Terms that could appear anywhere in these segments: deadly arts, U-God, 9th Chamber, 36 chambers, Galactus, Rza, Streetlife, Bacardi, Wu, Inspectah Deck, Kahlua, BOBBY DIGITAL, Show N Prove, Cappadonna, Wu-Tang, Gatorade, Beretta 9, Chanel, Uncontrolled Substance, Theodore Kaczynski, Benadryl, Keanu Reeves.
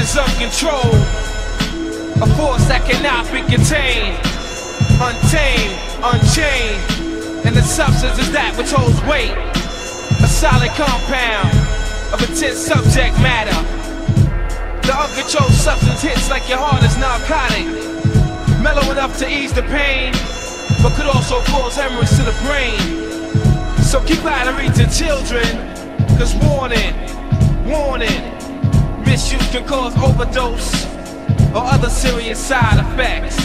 is uncontrolled, a force that cannot be contained, untamed, unchained, and the substance is that which holds weight, a solid compound of intense subject matter. The uncontrolled substance hits like your heart is narcotic, mellow enough to ease the pain, but could also cause hemorrhage to the brain. So keep out of reach of children, cause warning, warning, misuse can cause overdose or other serious side effects.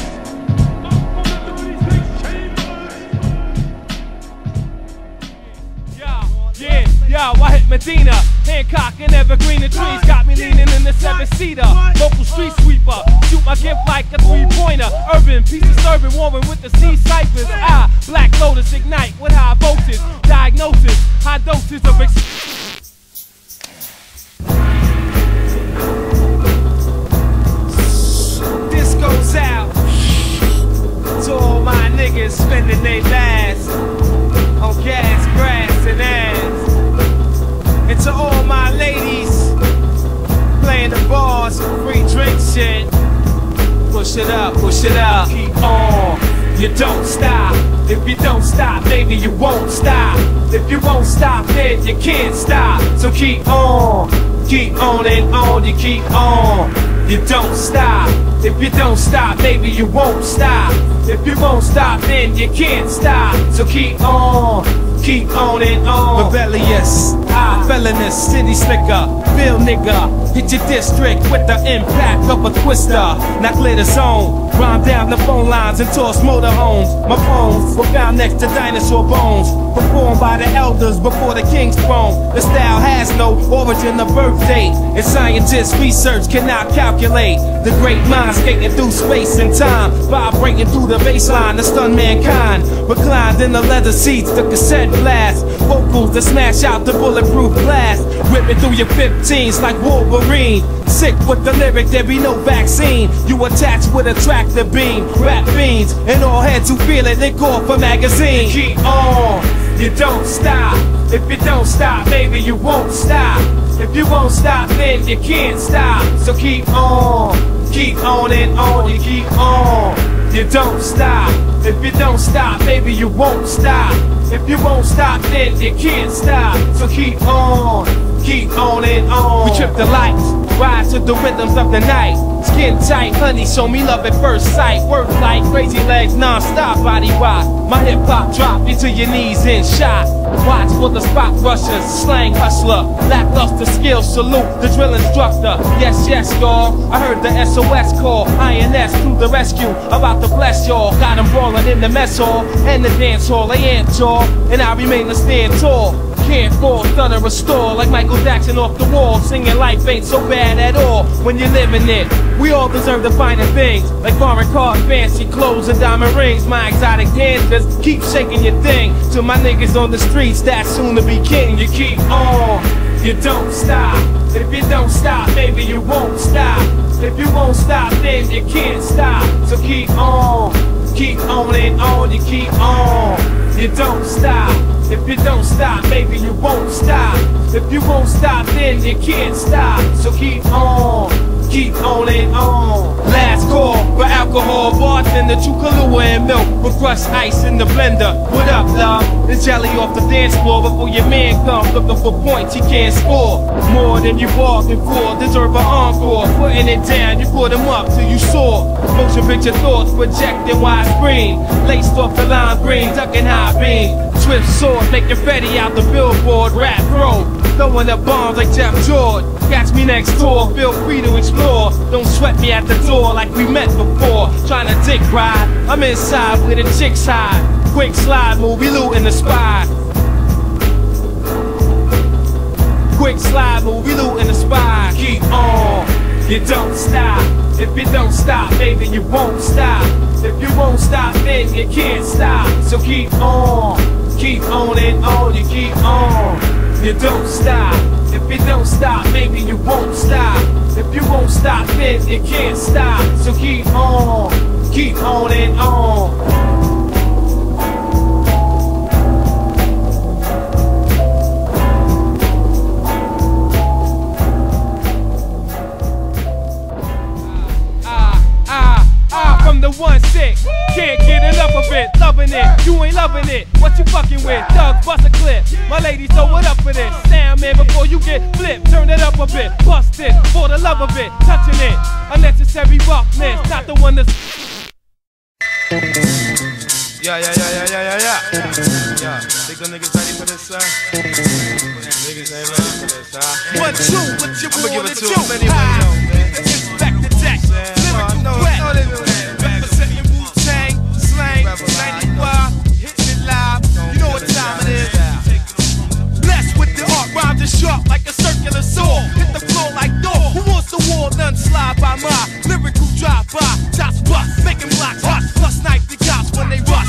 I hit Medina, Hancock and Evergreen. The trees got me leaning in the seven-seater. Local street sweeper, shoot my gift like a three-pointer. Urban, peace disturbing, warming with the sea ciphers. I, Black Lotus, ignite with high voltage. Diagnosis, high doses of This goes out to all my niggas spending they last on gas, grass, and ass. And to all my ladies playing the bars, free drink shit. Push it up, push it up. Keep on, you don't stop. If you don't stop, baby, you won't stop. If you won't stop, then you can't stop. So keep on and on, you keep on. You don't stop. If you don't stop, baby, you won't stop. If you won't stop, then you can't stop. So keep on and on. Rebellious, felonous, city slicker, real nigga. Hit your district with the impact of a twister. Now clear the zone, rhyme down the phone lines and toss motorhomes. My bones were found next to dinosaur bones, performed by the elders before the king's throne. The style has no origin or birth date, and scientists' research cannot calculate. The great mind skating through space and time, vibrating through the baseline to stun mankind. Reclined in the leather seats, the cassette blast, vocals that smash out the bulletproof blast, ripping through your 15s like Wolverine. Sick with the lyric, there be no vaccine. You attach with a tractor beam, rap fiends, and all heads who feel it, they call for magazine. Keep on, you don't stop. If you don't stop, baby, you won't stop. If you won't stop, then you can't stop. So keep on and on, you keep on. You don't stop. If you don't stop, baby, you won't stop. If you won't stop, then you can't stop. So keep on and on. We trip the lights, rise to the rhythms of the night. Skin tight, honey, show me love at first sight. Work like crazy legs, non-stop body rock. My hip-hop drop you to your knees in shot. Watch for the spot rushers, slang hustler, lackluster skills, salute the drill instructor. Yes, yes, y'all, I heard the SOS call. INS through the rescue, about to bless y'all. Got them brawling in the mess hall and the dance hall. They ain't y'all, and I remain to stand tall. Can't fall, stutter, or stall like Michael Jackson off the wall. Singing life ain't so bad at all when you're living it. We all deserve the finer things, like foreign cars, fancy clothes, and diamond rings. My exotic dancers keep shaking your thing. To my niggas on the streets, that's soon to be king. You keep on, you don't stop. If you don't stop, baby, you won't stop. If you won't stop, then you can't stop. So keep on and on, you keep on. You don't stop. If you don't stop, baby, you won't stop. If you won't stop, then you can't stop. So keep on and on. Last call for alcohol, bartender, chew Kahlua and milk with crushed ice in the blender. What up, love? It's jelly off the dance floor before your man comes looking for points he can't score. More than you bargained for, deserve an encore. Putting it down, you put them up till you soar. Motion picture thoughts projecting widescreen, laced off the lime green, ducking high beam. Swift sword, make your fatty out the billboard, rap throw, throwing up bombs like Jeff George. Catch me next door, feel free to explore. Don't sweat me at the door like we met before. Trying to dick ride, I'm inside where the chicks hide. Quick slide, movie looting the spy. Quick slide, movie looting the spy. Keep on, you don't stop. If you don't stop, baby, you won't stop. If you won't stop, then you can't stop. So keep on. Keep on and on, you keep on. You don't stop. If you don't stop, maybe you won't stop. If you won't stop, then you can't stop. So keep on and on. the 1-6. Can't get enough of it, loving it. You ain't loving it. What you fucking with? Thugs, bust a clip. My lady, throw it up for this. Sound man, before you get flipped, turn it up a bit. Bust it for the love of it. Touching it, unnecessary roughness. Not the one that's. Yeah. Think them niggas ready for this, niggas ain't ready for this, One, two, what you want to do? Inspectah Deck, lyrical rap, representing Wu-Tang, slang, 95, hitting it live, you know what time it is. Blessed with the art, rhymes are sharp like a circular saw, hit the floor like door. Who wants the war? None slide by my lyrical drive-by, shots bust, making blocks hot, plus night the cops when they rush.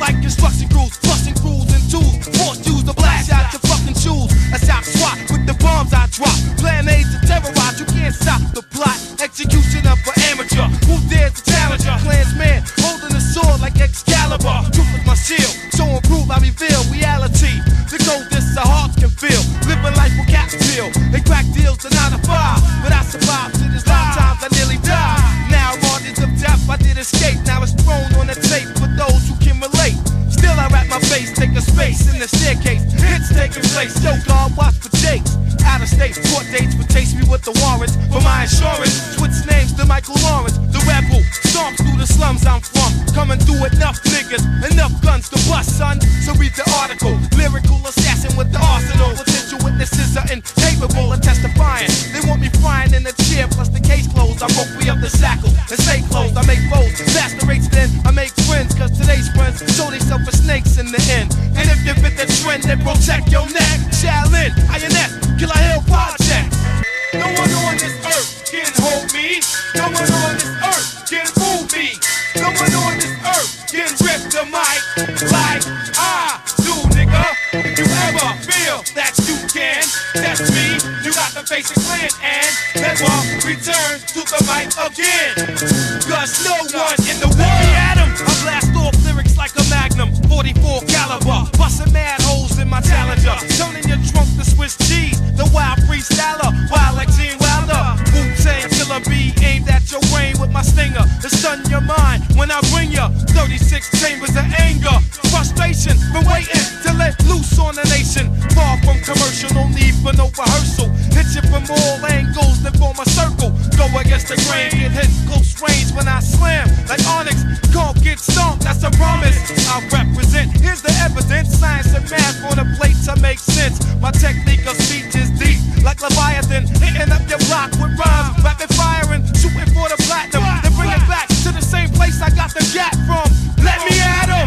Like construction crews, busting rules and tools, force use to blast out your fucking shoes. A shop swap with the bombs I drop, plan A's to terrorize. You can't stop the plot. Execution of an amateur. Who dares to challenge a clans man holding a sword like Excalibur? Truth is my shield, so improve I reveal reality. The coldest the hearts can feel. Living life with cap feel. They crack deals to 9 to 5, but I survived to this lifetime. I nearly died. Now bondage of death, I did escape. Now it's thrown on the tape for those who can relate. Still I wrap my face, take a space in the staircase. Hits taking place, U-God watch for takes. Out of state, court dates would chase me with the warrants for my insurance. Switch names to Michael Lawrence, the rebel. Storms through the slums I'm from. Coming through enough niggas, enough guns to bust, son. So read the article. Lyrical assassin with the arsenal. Potential witnesses are incapable of testifying. They want me frying in the chair, plus the case closed. I broke free of the shackles and stay closed. I make foes, lacerates then I make friends. Cause today's friends show themselves for snakes in the end. And if you fit the trend, then protect your neck. Challenge, INS, Kill a Hill Project. No one on this earth can hold me. No one on this earth can fool me. No one on this earth can rip the mic like I do, nigga. If you ever feel that you can, that's me. You got to face the clan and never return to the mic again. Cause no one in the world. I blast off lyrics like a magnum, 44 caliber, busting mad holes in my challenger, turning your trunk to Swiss cheese, the wild freestyler, wild like Gene Wilder, Wu-Tang Killer B, aimed at your brain with my stinger, to stun your mind when I bring ya 36 chambers of anger, frustration, been waiting to let loose on the nation, far from commercial, no need for no rehearsal, hit you from all angles that form a circle, go against the grain, get hit close range when I slam, like Onyx, can't get stomped, that's a promise I represent. Here's the evidence, science and math on a plate to make sense. My technique of speech is deep, like Leviathan, hitting up your block with rhymes, rapid firing, shooting for the platinum, then bring it back to the same place I got the gap from. Let me at 'em.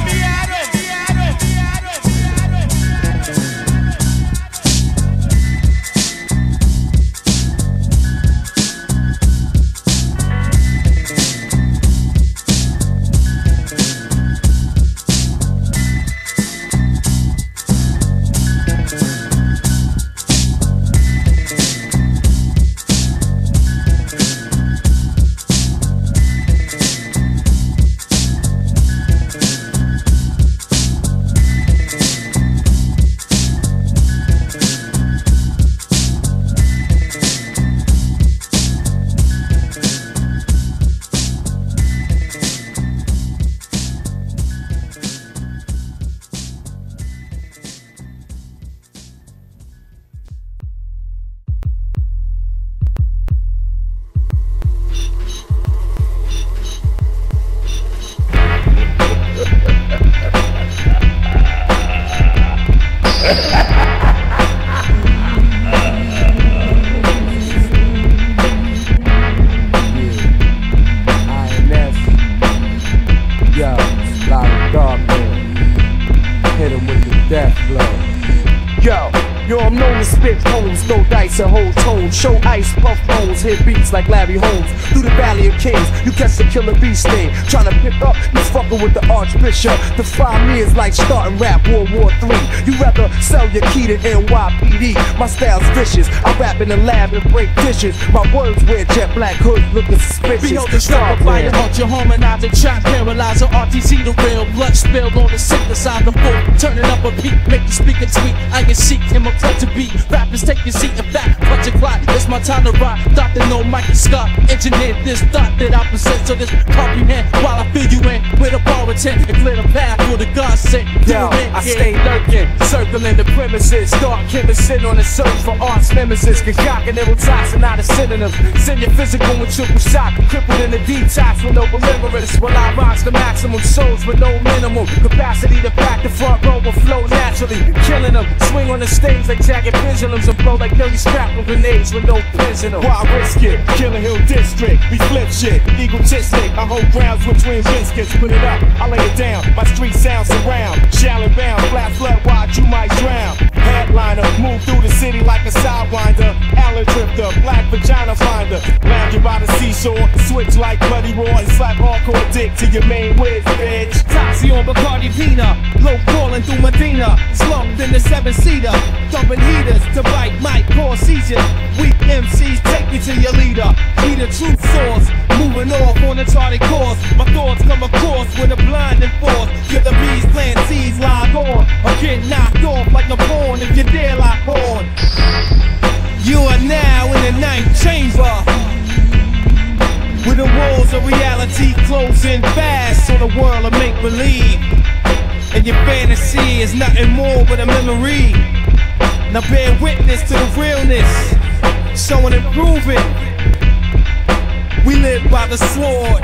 Show ice, puff bones, hit beats like Larry Holmes. Through the valley of kings, you catch the killer bee sting. Tryna pick up, you fuckin' with the archbishop. The 5 years like starting rap, World War III. You rather sell your key to NYPD. My style's vicious, I rap in the lab and break dishes. My words wear jet black hoods looking suspicious. Behold the star fire, archer harmonizing, shot paralyzer, RTC the real. Blood spilled on the synthesizer, full. Turning up a beat, make you speak and tweet. I can seek him a to beat. Rappers take your seat and back. But you clock, it's my time to rock. Doctor, no Mike and Scott. Engineer this thought that I possess, so this comprehend while I fill you in with a bar with 10 and clear the path for the God sent. Yo, I stay lurking, circling the premises. Dark chemists in on the search for arts nemesis. Concocting little toxin out of synonyms. Send your physical with triple shock. Crippled in the detox with no deliverance. While I rise the maximum souls with no minimum capacity to pack the front row will flow naturally. Killing them, swing on the stage like jagged pendulums and blow like dirty scrapple grenades with no prisoner. Why risk it? Killer Hill District, we flip shit. Egotistic, I hold grounds with twin biscuits. Put it up, I lay it down. My street sounds around. Shallow bound, flat, flat, wide, you might drown. Headliner, move through the city like a sidewinder. Allen drifter, black vagina finder. Lounging by the seashore, switch like Bloody Roar and slap hardcore dick to your main whiz, bitch. Toxie on Bacardi Pina, low crawling through Medina. Slumped in the 7-seater, dumping heaters to bite Mike, cause seizures. Weak MCs take me to your leader. Be the truth source, moving off on a charted course. My thoughts come across with a blinding force. Get the bees, plant seeds, live on. Or get knocked off like a pawn if you dare like horn. You are now in the 9th chamber. With the walls of reality closing fast on a world of make-believe. And your fantasy is nothing more but a memory. Now bear witness to the realness, showing and proving. We live by the sword.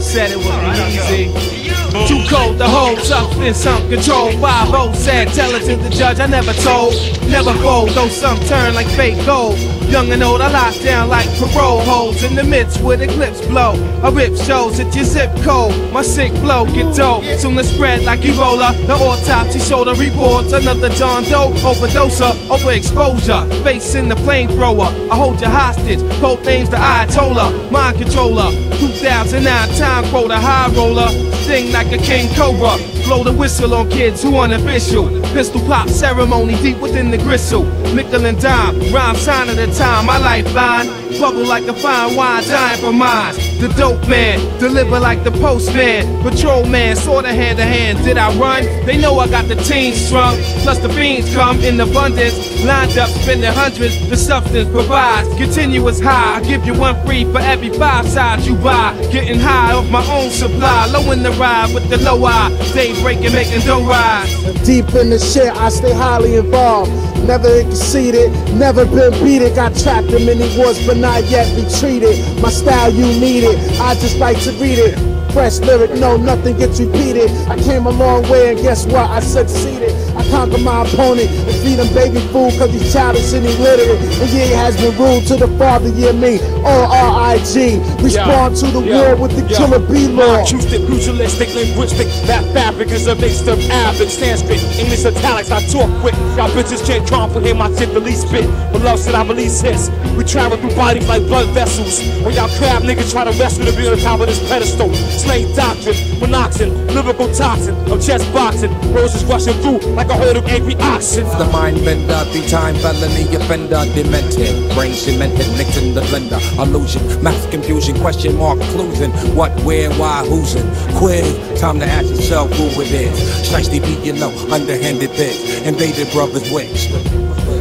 Said it would be easy. Too cold to hold, up in some control. 5-0 said, tell it to the judge, I never told. Never fold, though some turn like fake gold. Young and old, I lock down like parole holes. In the midst where the clips blow, I rip shows at your zip code. My sick blow get dope, soon to spread like Ebola. The autopsy shoulder reports another John Doe overdoser, overexposure, facing the flamethrower. I hold your hostage, cold names the Ayatollah, mind controller, 2009 time quota, high roller, thing like a king cobra. Blow the whistle on kids who unofficial. Pistol pop ceremony deep within the gristle. Nickel and dime, rhyme sign of the time. My lifeline, bubble like a fine wine, dying for mines. The dope man, deliver like the postman. Patrol man, sort of hand to hand. Did I run? They know I got the teens strung. Plus the fiends come in abundance. Lined up, spending hundreds. The substance provides continuous high. I give you one free for every 5 sides you buy. Getting high off my own supply. Low in the ride with the low eye. They breaking, making no rise. Deep in the shit, I stay highly involved. Never conceded, never been beaten. Got trapped in many wars, but not yet retreated. My style, you need it. I just like to read it. Fresh lyric, no, nothing gets repeated. I came a long way, and guess what? I succeeded. I conquered my opponent and feed him baby food, cause he's childish and illiterate. And yeah, he has been rude to the father, yeah, me. R.I.G. Respond to the war with the killer B-law. Acoustic, brutalistic, linguistic. That fabric is a mix of Arabic, Sanskrit, English, italics. I talk quick. Y'all bitches can't drop for him. I tip the least bit. But love said I release his. We travel through bodies like blood vessels. When y'all crab niggas try to rescue to be on the top of this pedestal. Slave doctrine, monoxin, lyrical toxin, of chest boxing. Roses rushing through like a herd of angry oxen. The mind bender, 3-time felony offender, demented, brain cemented, mixing the blender, illusion, mass confusion, question mark, cluesing, what, where, why, who's in, quiz, time to ask yourself who it is, shiesty beat you know, underhanded this, invaded brothers' wigs.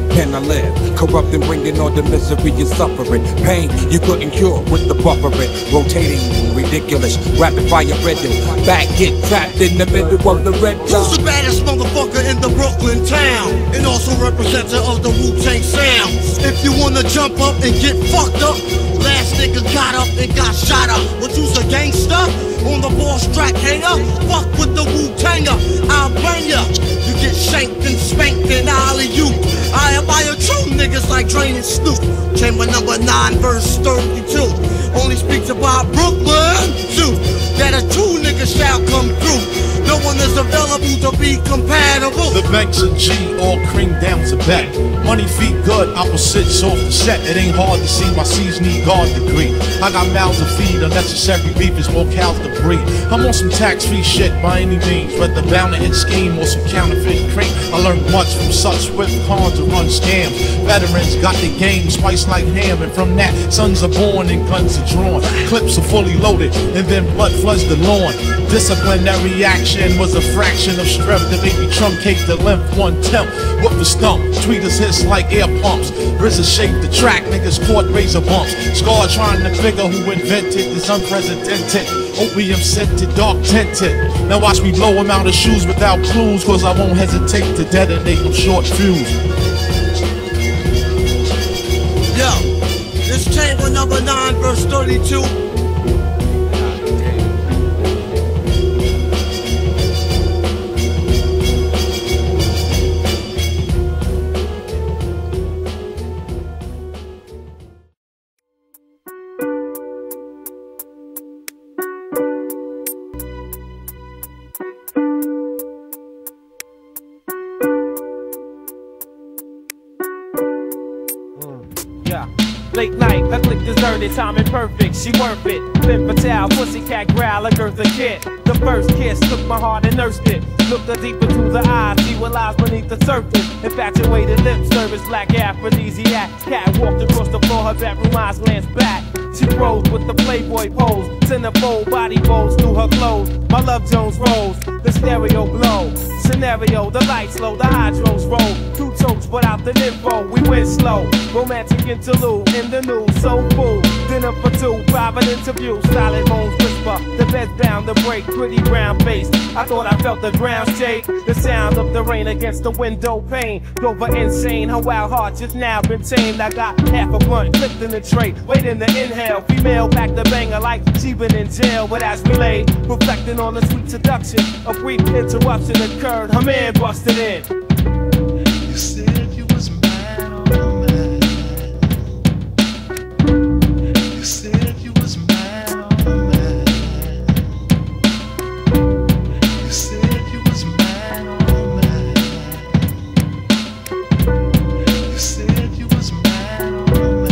Can I live? Corrupting, bringing all the misery and suffering. Pain you couldn't cure with the buffering. Rotating, ridiculous, rapid fire rhythm. Back get trapped in the middle of the red zone. Who's the baddest motherfucker in the Brooklyn town? And also representative of the Wu-Tang sound. If you wanna jump up and get fucked up, last nigga got up and got shot up. But you's a gangster? On the ball strap hanger? Fuck with the Wu-Tanger, I'll bang ya. You get shanked and spanked and alley-oop. I am by a true niggas like Drain and Snoop. Chamber number 9 verse 32. Only speak to Bob Brooklyn, too. that a true nigga shall come through. No one is available to be compatible. The banks of G all cream down to back. Money feet good, opposites off the set. It ain't hard to see my C's need guard degree. I got mouths to feed, unnecessary beef is more cows to breed. I'm on some tax-free shit by any means, whether bound to hit scheme or some counterfeit cream. I learned much from such swift cons to run scams. Veterans got the game spiced like ham, and from that, sons are born and guns are drawn. Clips are fully loaded, and then blood floods the lawn. Discipline, that reaction was a fraction of strength that made me truncate the length 1/10. What the stump? Tweeters hiss like air pumps. Rza shaped the track, niggas caught razor bumps. Scar trying to figure who invented this unprecedented opium scented, dark tinted. Now watch me blow him out of shoes without clues, cause I won't hesitate to detonate them short fuse. Yo, this chamber number 9 verse 32. Late night, her click deserted, timing perfect, she worth it. Femme fatale, pussycat growl, a girl's a kid. The first kiss took my heart and nursed it. Looked her deep into the eyes, see what lies beneath the surface. Infatuated lips, service black aphrodisiac. Cat walked across the floor, her bedroom eyes glanced back. She rose with the playboy pose, centerfold body rolls through her clothes. My love Jones rolls, the stereo blow. Scenario, the lights low, the hydros roll. Two chokes without the info, we went slow. Romantic interlude in the news, so full. Dinner for two, private interview, solid bones whisper. The bed's bound to break, pretty brown face. I thought I felt the ground shake. The sound of the rain against the window pane drove her insane, her wild heart just now been tamed. I got half a blunt, clipped in the tray, waiting to inhale. Female back the banger like she been in jail. But as we lay, reflecting on the sweet seduction, a brief interruption occurred, her man busted in. You said you was mine on mine. You said you was mine on mine. You said you was mine on mine. You said you was mine on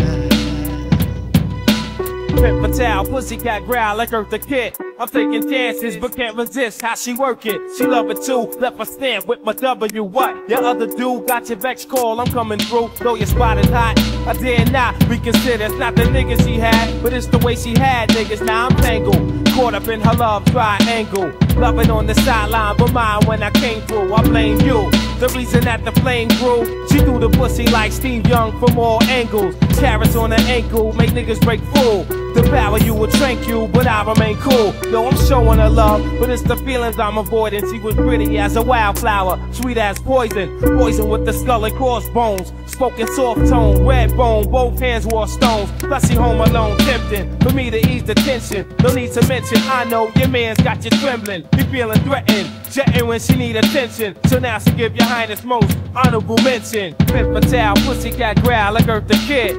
mine. Pimp Patel, pussycat growl like Earth the Kid. I'm taking chances, but can't resist how she work it. She love it too, left her stand with my W. What? Your other dude got your vex call, I'm coming through. Though your spot is hot, I dare not reconsider. It's not the niggas she had, but it's the way she had niggas. Now I'm tangled, caught up in her love triangle. Loving on the sideline, but mine when I came through, I blame you. The reason that the flame grew, she threw the pussy like Steve Young from all angles. Carrots on her ankle, make niggas break full. The power you will trank you, but I remain cool. Yo, I'm showing her love, but it's the feelings I'm avoiding. She was pretty as a wildflower, sweet as poison. Poison with the skull and crossbones, spoken soft tone, red bone, both hands wore stones. Plus she home alone, tempting for me to ease the tension. No need to mention, I know your man's got you trembling. Be feeling threatened, jetting when she need attention. So now she give your highness most honorable mention. Pimp Patel, pussycat growl like Earth the Kid.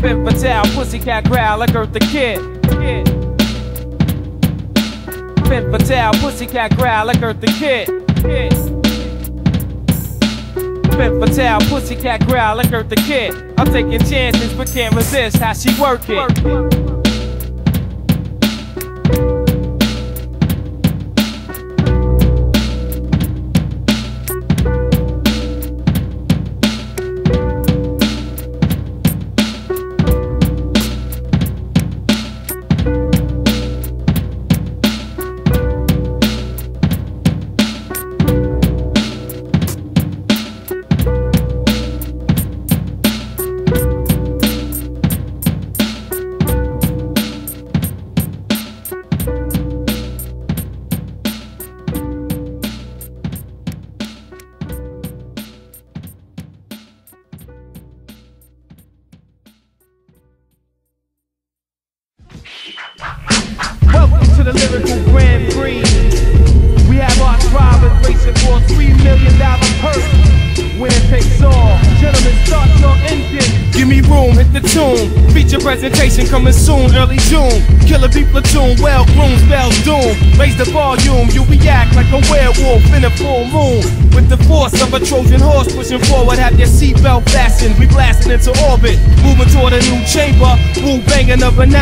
Femme fatale, pussycat growl like Earth the Kid. Femme fatale, pussycat growl like Earth the Kid. Femme fatale, pussycat growl like Earth the Kid. I'm taking chances but can't resist how she work it. hit the tune. Feature presentation coming soon, early June. Killer B platoon, well groomed, bells doom. Raise the volume, you react like a werewolf in a full moon. With the force of a Trojan horse pushing forward, have your seatbelt fastened. We blasting into orbit, moving toward a new chamber. Wu banging number 9,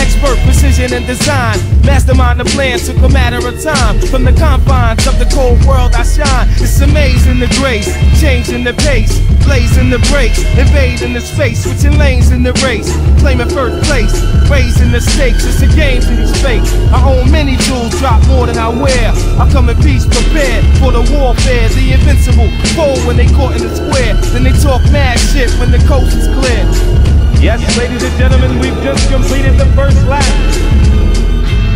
expert precision and design. Mastermind the plan, took a matter of time. From the confines of the cold world I shine. It's amazing the grace, changing the pace, blazing the brakes, invading the space, switching lanes in the race, claiming first place, raising the stakes. It's a game to these fakes. I own many jewels, drop more than I wear. I come in peace, prepared for the warfare. The invincible foe when they caught in the square. Then they talk mad shit when the coast is clear. Yes, ladies and gentlemen, we've just completed the first lap.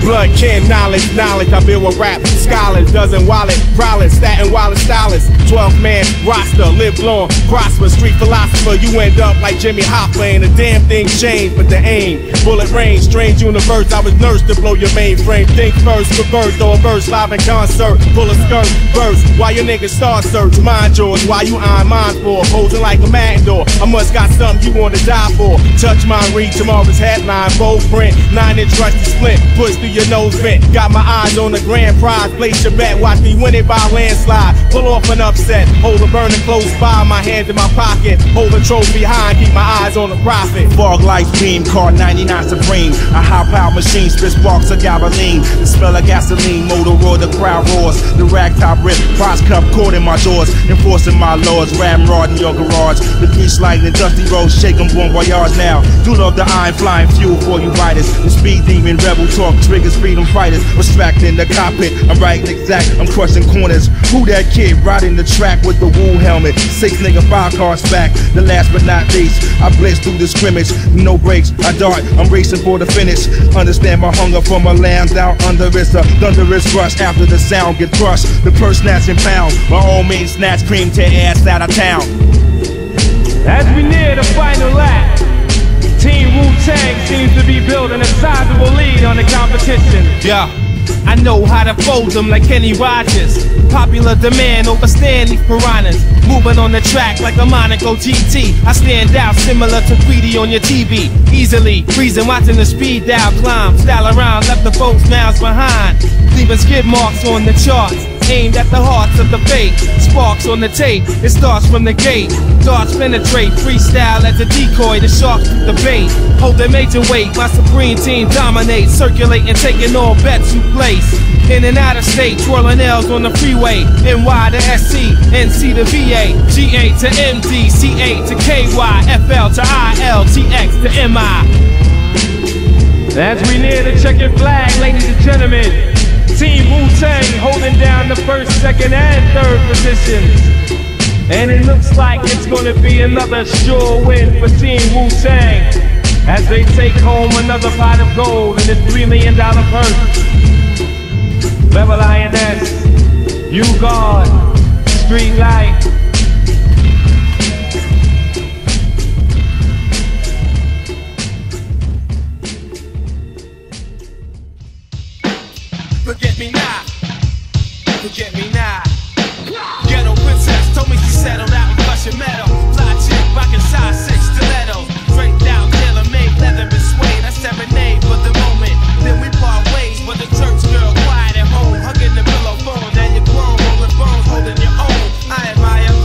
Blood kin, knowledge, I build with rap scholars, dozen wallet, Rollins, Staten Wallet, stylist, 12-man roster, live long, prosper, street philosopher. You end up like Jimmy Hopper, and the damn thing changed, but the aim, bullet range, strange universe. I was nursed to blow your mainframe. Think first, convert, throw a verse, live in concert, full of skirt, burst. Why your niggas star search, mind yours, why you iron mine for, posing like a matador. I must got something you want to die for. Touch mine, read tomorrow's headline, bold print, 9-inch rush to split, push through your nose vent. Got my eyes on the grand prize, place your bet, watch me win it by a landslide, pull off an upset, hold a burner close by, my hands in my pocket, hold a trophy high, keep my eyes on the profit. Fog light beam, car 99 Supreme, a high power machine, spit sparks of gasoline, the smell of gasoline, motor roar, the crowd roars, the rag top rip, prize cup caught in my jaws, enforcing my laws, ramrod in your garage, the grease lightning, dusty roads, shake them bon voyage now, do love the iron flying fuel for you riders, the speed demon, rebel talk, triggers freedom fighters, abstracting the cockpit, I'm writing exact, I'm crushing corners, who that kid riding the track with the Wu helmet, 6 nigga 5 cars back, the last but not least, I blitz through the scrimmage, no breaks, I dart, I'm racing for the finish, understand my hunger for my lambs out under, it's a thunderous rush, after the sound get crushed, the purse snatch and pound, by all means snatch cream, tear ass out of town. As we near the final lap, Team Wu-Tang seems to be building a sizable lead on the competition. Yeah, I know how to fold them like Kenny Rogers. Popular demand over standing piranhas. Moving on the track like a Monaco GT. I stand out similar to Tweety on your TV. Easily freezing, watching the speed dial climb. Style around, left the folks miles behind. Leaving skid marks on the charts. Aimed at the hearts of the fake, sparks on the tape, it starts from the gate. Darts penetrate, freestyle as a decoy, the sharks with the bait. Holding major weight, my supreme team dominates, circulating, taking all bets you place. In and out of state, twirling L's on the freeway. NY to SC, NC to VA, GA to MD, CA to KY, FL to IL, TX to MI. As we near the checkered flag, ladies and gentlemen, Team Wu-Tang holding down the first, second, and third positions. And it looks like it's gonna be another sure win for Team Wu-Tang as they take home another pot of gold in this $3 million purse. Rebel INS, U-God, Streetlife. Forget me not, forget me not. Ghetto princess told me she settled out in Flushing Meadow. Fly chick, rockin' size 6 stilettos. Draped out, tailor-made, leather and suede. I serenade for the moment, then we part ways. But the church girl quiet at home, hugging the pillow phone. Now you're grown, rolling bones, holding your own. I admire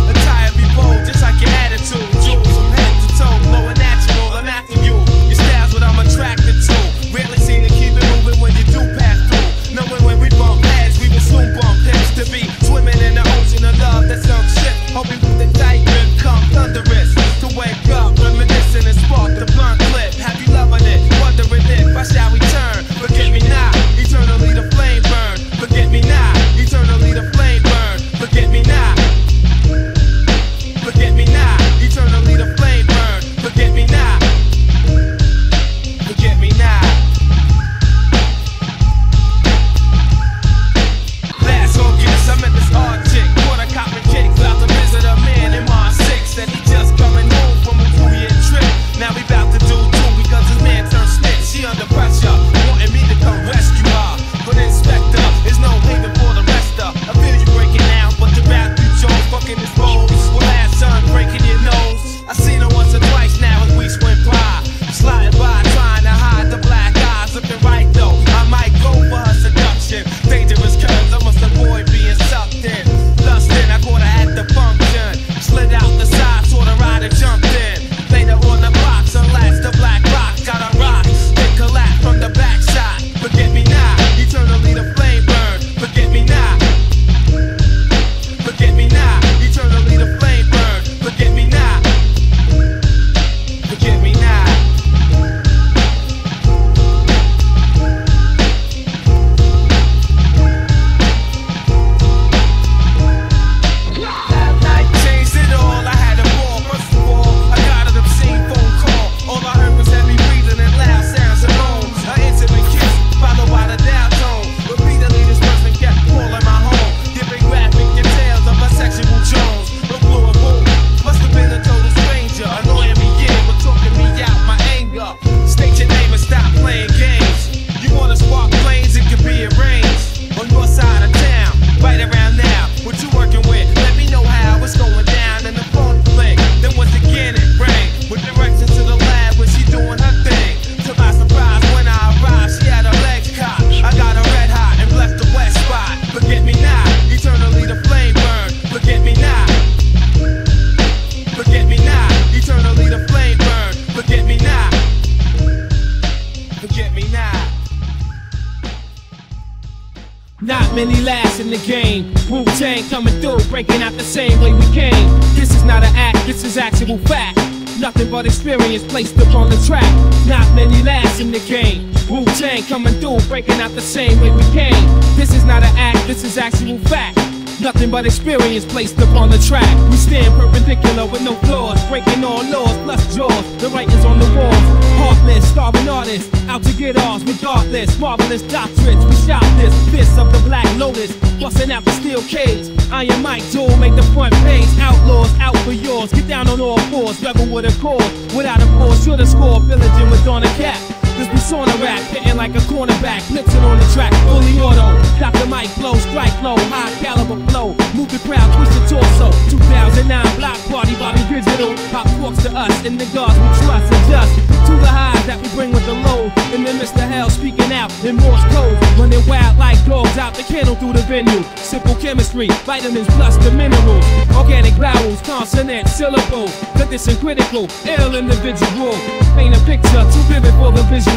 many laughs in the game. Wu-Tang coming through, breaking out the same way we came. This is not an act, this is actual fact. Nothing but experience placed upon the track. Not many laughs in the game. Wu-Tang coming through, breaking out the same way we came. This is not an act, this is actual fact. Nothing but experience placed upon the track. We stand perpendicular with no flaws, breaking all laws, plus jaws. The writings on the walls, heartless, starving artists, out to get ours, regardless. Marvelous doctrines, we shout this, fists of the Black Lotus, busting out the steel cage. Iron Mike Duel make the front page. Outlaws, out for yours, get down on all fours, rebel with a cause, without a pause, sure to score, villaging with Donna Cap. We saw the rap, hitting like a cornerback, blitzing on the track, fully auto. Dr. Mike blow, strike low, high caliber flow. Move the crowd, twist the torso. 2009 block party, Bobby Digital. Pop walks to us, in the guards we trust and dust. To the highs that we bring with the low. And then Mr. Hell speaking out in Morse code. Running wild like dogs out the kennel through the venue. Simple chemistry, vitamins plus the minerals. Organic vowels, consonant, syllable. Condition critical, ill individual. Paint a picture, too vivid for the visual.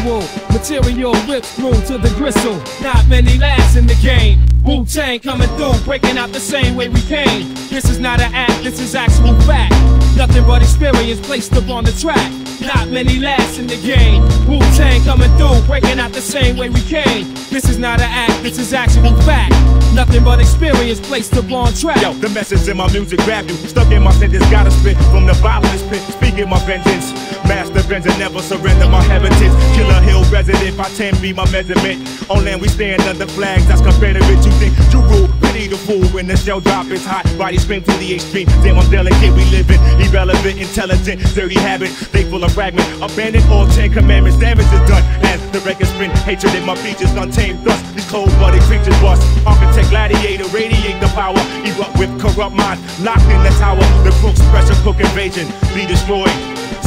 Material rips through to the gristle. Not many laughs in the game. Wu-Tang coming through, breaking out the same way we came. This is not an act, this is actual fact. Nothing but experience placed upon the track. Not many laughs in the game. Wu-Tang coming through, breaking out the same way we came. This is not an act, this is actual fact. Nothing but experience placed upon track. Yo, the message in my music grabbed you. Stuck in my sentence, gotta spit from the violence pit. Speaking my vengeance, master vengeance, never surrender my heritage. Killer Hill resident, by 10 be my measurement. On land we stand under flags, that's Confederate. You think you rule, pity the fool. When the shell drop is hot, body spin to the extreme. Damn, I'm delicate, we living irrelevant, intelligent, dirty habit. They full of fragment, abandoned all 10 commandments. Damage is done as the record spin. Hatred in my features, untamed thrust. These cold-blooded creatures bust. Architect, gladiator, radiate the power. Erupt with corrupt mind, locked in the tower. The crooks, pressure cook invasion, be destroyed.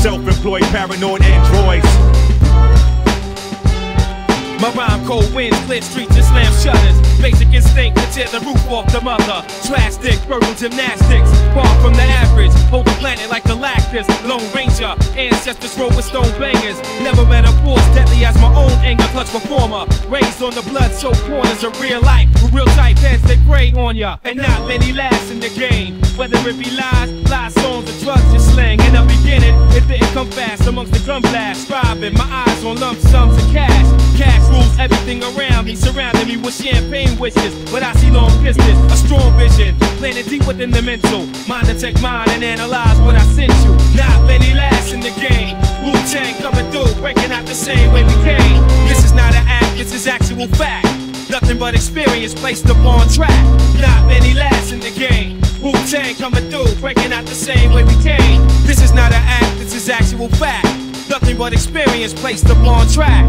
Self-employed, paranoid androids. My rhyme cold wind, split streets and slam shutters. Basic instinct to tear the roof off the mother. Drastic, verbal gymnastics, far from the average. Hold the planet like Galactus, Lone Ranger. Ancestors roll with stone bangers. Never met a force deadly as my own anger clutch performer. Raised on the blood, so corners of real life. With real type heads that grey on ya. And not many laughs in the game. Whether it be lies, lie songs, or drugs and slang. In the beginning, it didn't come fast amongst the gun blast. Striving, my eyes on lump sums of cash. Cash rules everything around me, surrounding me with champagne wishes. But I see long distance, a strong vision, planted deep within the mental. Mind to take mine and analyze what I sent you. Not many laughs in the game. Wu-Tang coming through, breaking out the same way we came. This is not an act, this is actual fact. Nothing but experience placed upon track. Not many laughs in the game. Wu-Tang coming through, breaking out the same way we came. This is not an act, this is actual fact. Nothing but experience placed upon track.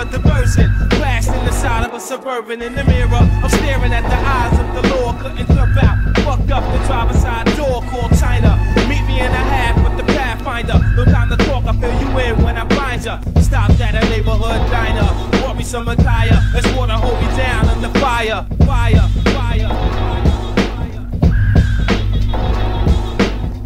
Of the person, crashed in the side of a Suburban in the mirror, I'm staring at the eyes of the law, couldn't jump out, fucked up the driver's side door called China. Meet me in the half with the pathfinder, no time to talk, I fill you in when I find ya. Stopped at a neighborhood diner, bought me some attire, let's water hold me down in the fire, fire, fire, fire.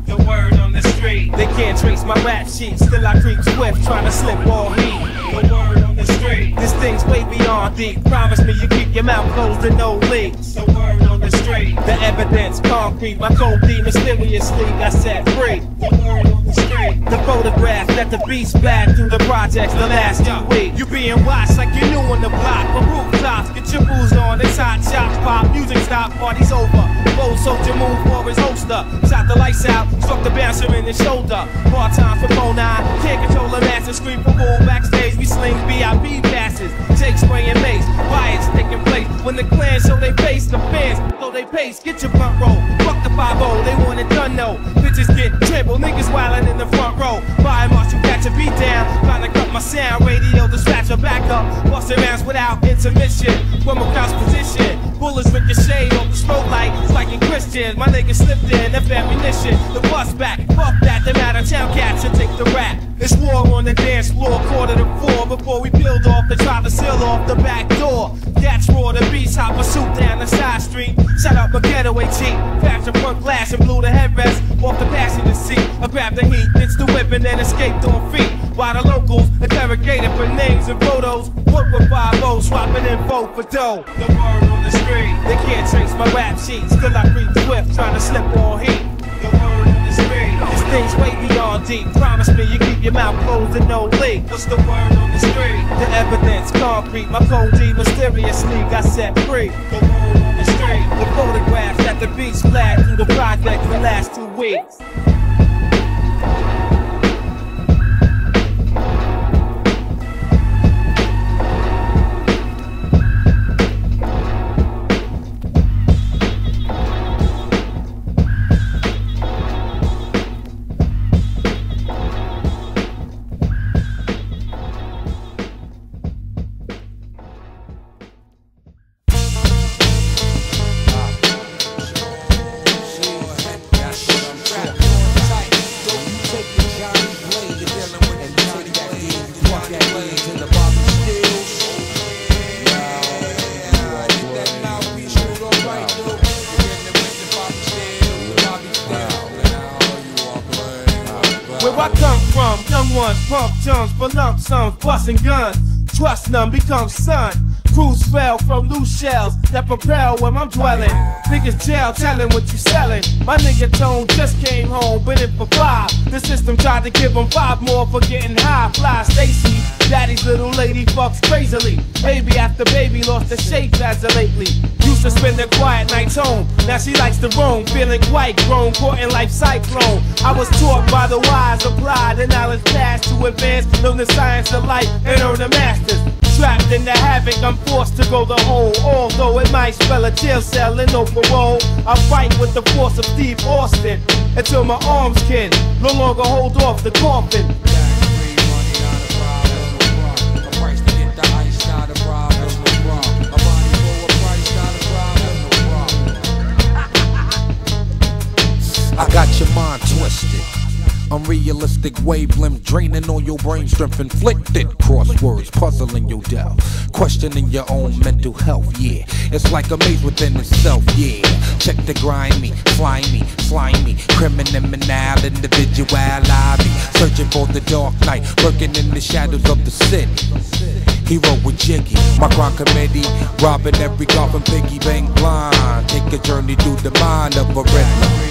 The word on the street, they can't trace my rap sheet, still I creep swift, trying to slip all heat. The word on the street, this thing's way beyond deep. Promise me you keep your mouth closed and no leaks. The word on the street, the evidence concrete. My cold D mysteriously got set free. The word on the street, the photograph that the beast bagged through the projects the last week. You being watched like you're new on the block, but rooftops, get your booze on, it's hot, shots pop, music stop, party's over. Bold soldier move for his holster, shot the lights out, struck the bouncer in his shoulder. Hard times for 4-9, can't control the masses, scream for full backstage. We sling VIP passes, Jake spraying mace, riots taking place. When the clan show they face, the fans blow they pace. Get your front row, fuck the 5-0, they want it done though. Bitches get dribbled, niggas wildin' in the front row. Fire marshal, catch a beat down, trying to cut my sound. Radio dispatch a backup, bustin' rounds without intermission. When my crowd's position, bullets ricochet off the smoke light. It's like in Christian, my niggas slipped in, that's ammunition. The bus back, fuck that, them out of town cats should take the rap. It's war on the dance floor, 3:45 before we peeled off the driver's seal off the back door. That's raw, the beast hop a suit down the side street. Shut up a getaway cheap, flashed a front glass and blew the headrest off the passenger seat. I grabbed the heat, ditched the whip and then escaped on feet. While the locals interrogated for names and photos, what with 5-0, swapping info for dough. The word on the street, they can't trace my rap sheet, still I breathe swift, trying to slip on heat. The word on the street, this thing's way beyond deep. Promise me you keep your mouth closed and no leak. What's the word on the street? The evidence concrete. My cold D mysteriously got set free. The word on the street, the photographs at the beach flagged through the project for the last 2 weeks. And guns, trust none becomes sun. Crews fell from loose shells that propel where I'm dwelling. Niggas jail telling what you selling. My nigga Tone just came home, been in for 5. The system tried to give him 5 more for getting high. Fly Stacy, daddy's little lady fucks crazily. Baby after baby lost the shapes as of lately. Used to spend the quiet nights home, now she likes to roam, feeling quite grown, caught in life cyclone. I was taught by the wise, applied the knowledge passed to advance, learn the science of life and earn a master's. Trapped in the havoc, I'm forced to go the hole, although it might spell a jail cell and no parole. I fight with the force of Steve Austin until my arms can no longer hold off the coffin. I got your mind twisted, unrealistic wavelength, draining all your brain strength, inflicted crosswords, puzzling your doubt, questioning your own mental health, yeah, it's like a maze within itself, yeah, check the grimy, slimy, criminal individuality, searching for the dark night, lurking in the shadows of the city. He rode with Jiggy, my crime committee, robbing every golf and piggy bank blind, take a journey through the mind of a redneck.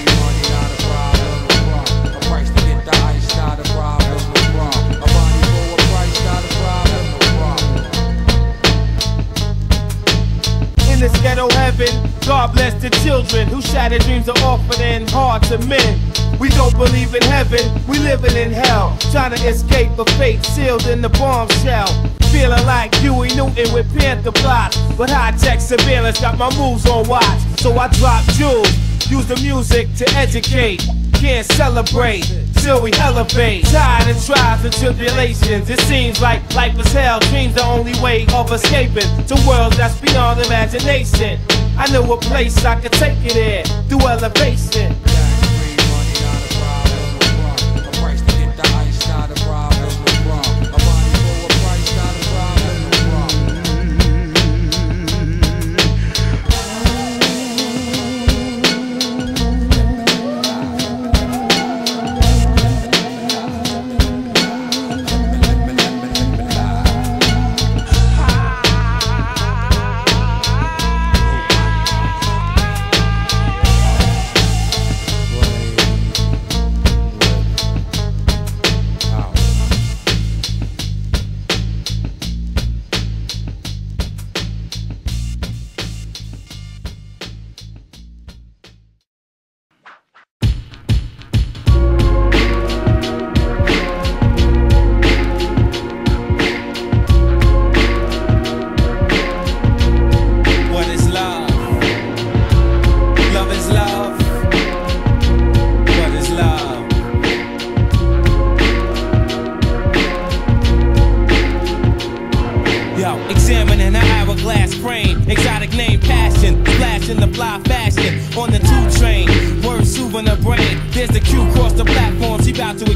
In this ghetto heaven, God bless the children whose shattered dreams are often and hard to mend. We don't believe in heaven, we living in hell, trying to escape a fate sealed in the bombshell. Feeling like Huey Newton with Panther plots, but high-tech surveillance got my moves on watch. So I drop jewels, use the music to educate, can't celebrate. still we elevate. Tired of trials and tribulations, it seems like life is hell. Dreams the only way of escaping to worlds that's beyond imagination. I know a place I could take it in through elevation. The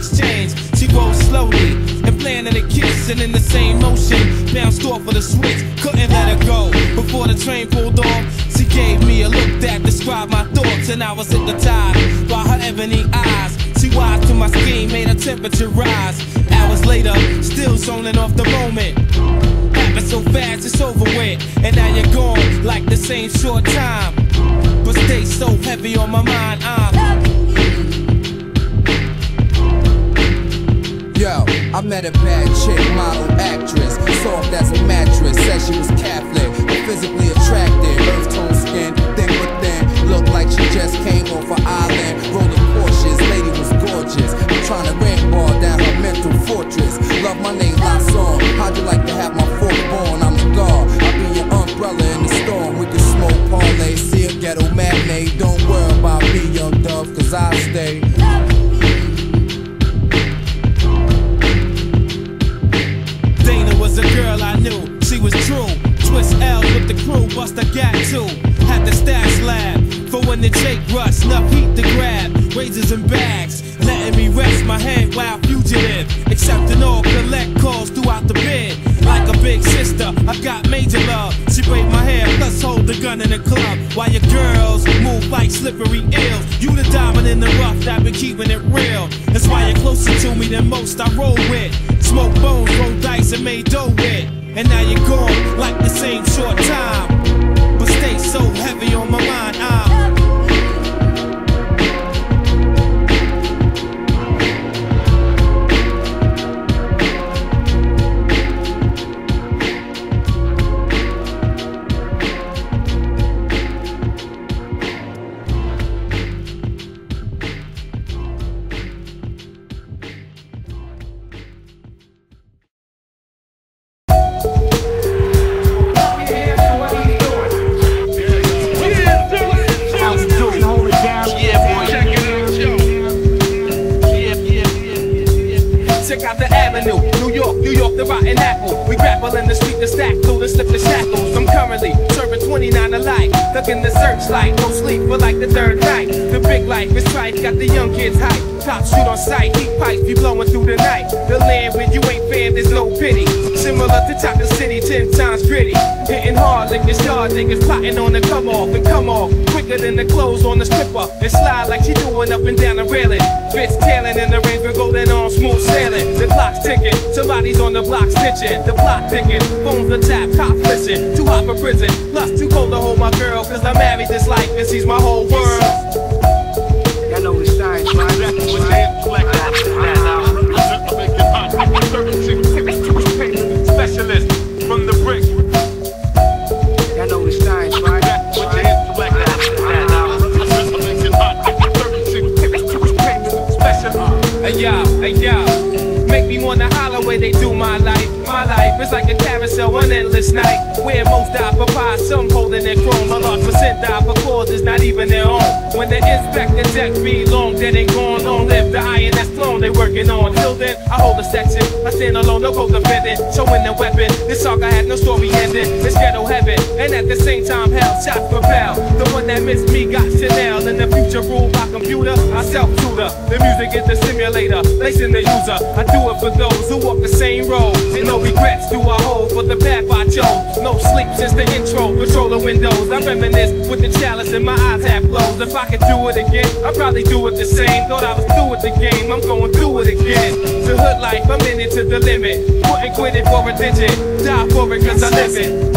Inspectah Deck be long dead and gone, long live the INS clone. they working on. Till then, I hold a section. I stand alone, no co-defendant. Showing the weapon. This saga had no story ending. It's ghetto heaven. And at the same time, hell, shots propel. The one that missed me got Chanel. In the future, ruled by computer, I self-tutor. The music is the simulator, placing the user. I do it for those who walk the same road. And no regrets do I hold for the path I chose. No sleep since the intro, control the windows. I reminisce with the chalice and my eyes half closed. If I could do it again, I'd probably do it the same. Thought I was through with the game, I'm going through it again. The hood life, I'm in it to the limit. Wouldn't quit it for a digit, die for it cause I live it.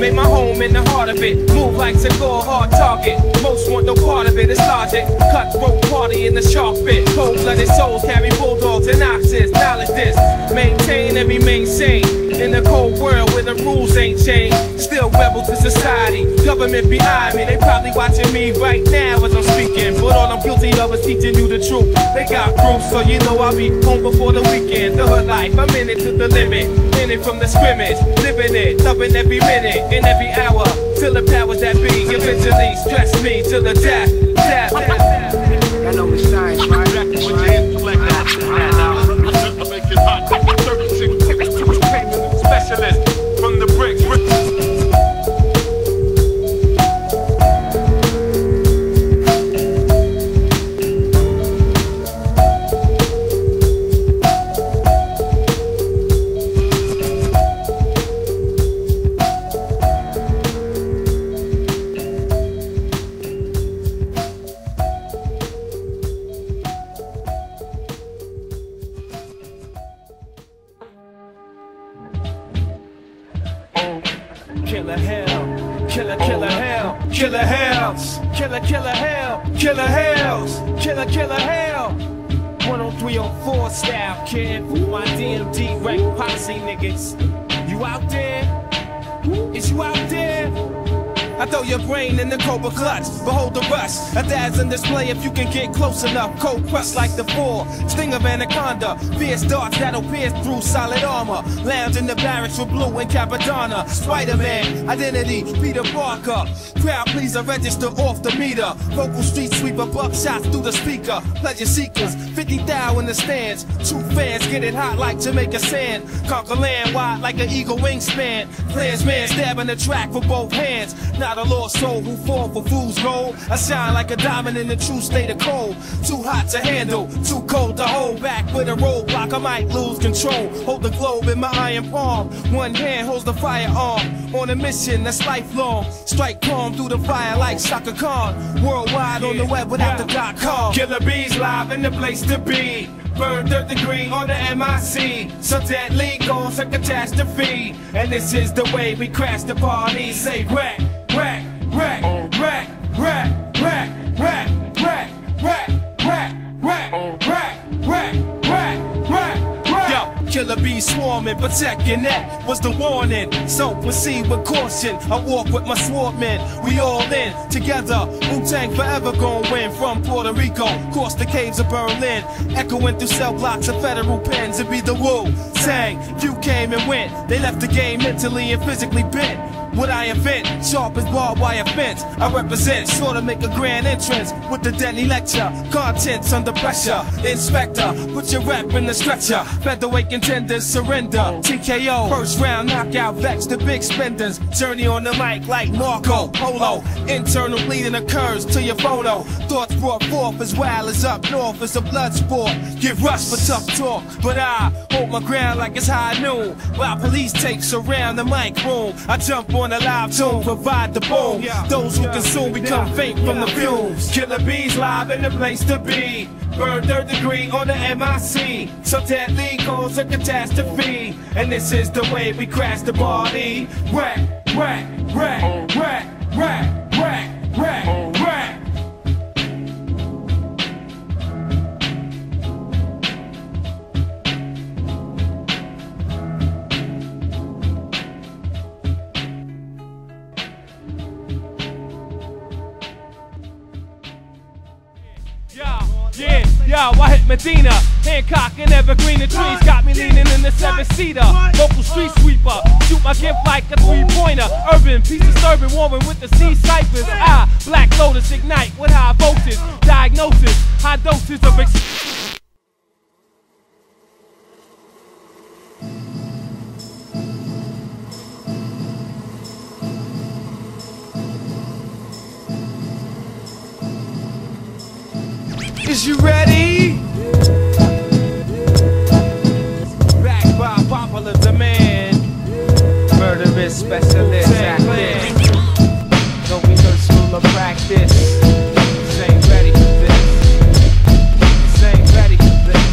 Made my home in the heart of it. Move like to go a hard target. Most want no part of it, it's logic. Cutthroat party in the shark bit. Cold-blooded souls carry bulldogs and oxes. Knowledge this, maintain and remain sane. In the cold world where the rules ain't changed, still rebel to society. Government behind me, they probably watching me right now as I'm speaking. But all I'm guilty of is teaching you the truth. They got groups, so you know I'll be home before the weekend. The hood life, I'm in it to the limit. In it from the scrimmage, living it, loving every minute, in every hour, till the powers that be eventually stress me till the death. I know it's science, right? I make it hot. 36 specialist from the bricks. Clutch, behold the rush, a dazzling display if you can get close enough. Cold crush like the fall, sting of anaconda, fierce darts that'll pierce through solid armor. Lounge in the barracks with Blue and Cappadonna, Spider-Man, identity, Peter Parker. Crowd pleaser, register off the meter. Vocal street sweeper, buckshots through the speaker. Pleasure seekers, 50,000 in the stands. True fans get it hot like Jamaica sand. Conquer land wide like an eagle wingspan. Plans man stabbing the track with both hands. Not a lost soul who fall for fool's gold. I shine like a diamond in the true state of cold. Too hot to handle, too cold to hold back. With a roadblock I might lose control. Hold the globe in my iron palm. One hand holds the firearm. On a mission that's lifelong. Strike palm through the fire like Shaka Khan. Worldwide on the web without the .com. Killer bees live in the place to be. Burn 3rd degree on the MIC. So deadly goes a catastrophe. And this is the way we crash the party. Say wreck, wreck, wreck, wreck, wreck, wreck, wreck, wreck, wreck, wreck, wreck, wreck, wreck, wreck, wreck. Yo, killer bees swarming, protecting that was the warning. So proceed with caution. I walk with my sword men. We all in together. Wu-Tang forever gon' win. From Puerto Rico, cross the caves of Berlin, echoing through cell blocks of federal pens. It be the Wu-Tang. You came and went. They left the game mentally and physically bent. What I invent, sharp as barbed wire fence. I represent, sure to make a grand entrance with the deadly lecture, contents under pressure. Inspector, put your rep in the stretcher. Featherweight contenders surrender. TKO, first round knockout, vex the big spenders. Journey on the mic like Marco Polo. Internal bleeding occurs to your photo. Thoughts brought forth as wild as up north. It's a blood sport, get rushed for tough talk. But I hold my ground like it's high noon. While police tapes around the mic room, I jump on a live tune, provide the boom. Those who consume become faint from the fumes. Killer bees live in the place to be. Burn 3rd degree on the MIC. So deadly cause a catastrophe. And this is the way we crash the party. Whack, whack, whack, whack, whack, whack, whack. Yo, I hit Medina, Hancock and Evergreen. The trees got me leaning in the seven-seater. Local street sweeper, shoot my gift like a three-pointer. Urban, peace disturbing, warming with the sea ciphers. I, Black Lotus, ignite with high voltage. Diagnosis, high doses of Is you ready? Back by popular demand. Murderous specialist acting. No rehearsal school of practice. This ain't ready for this. This ain't ready for this.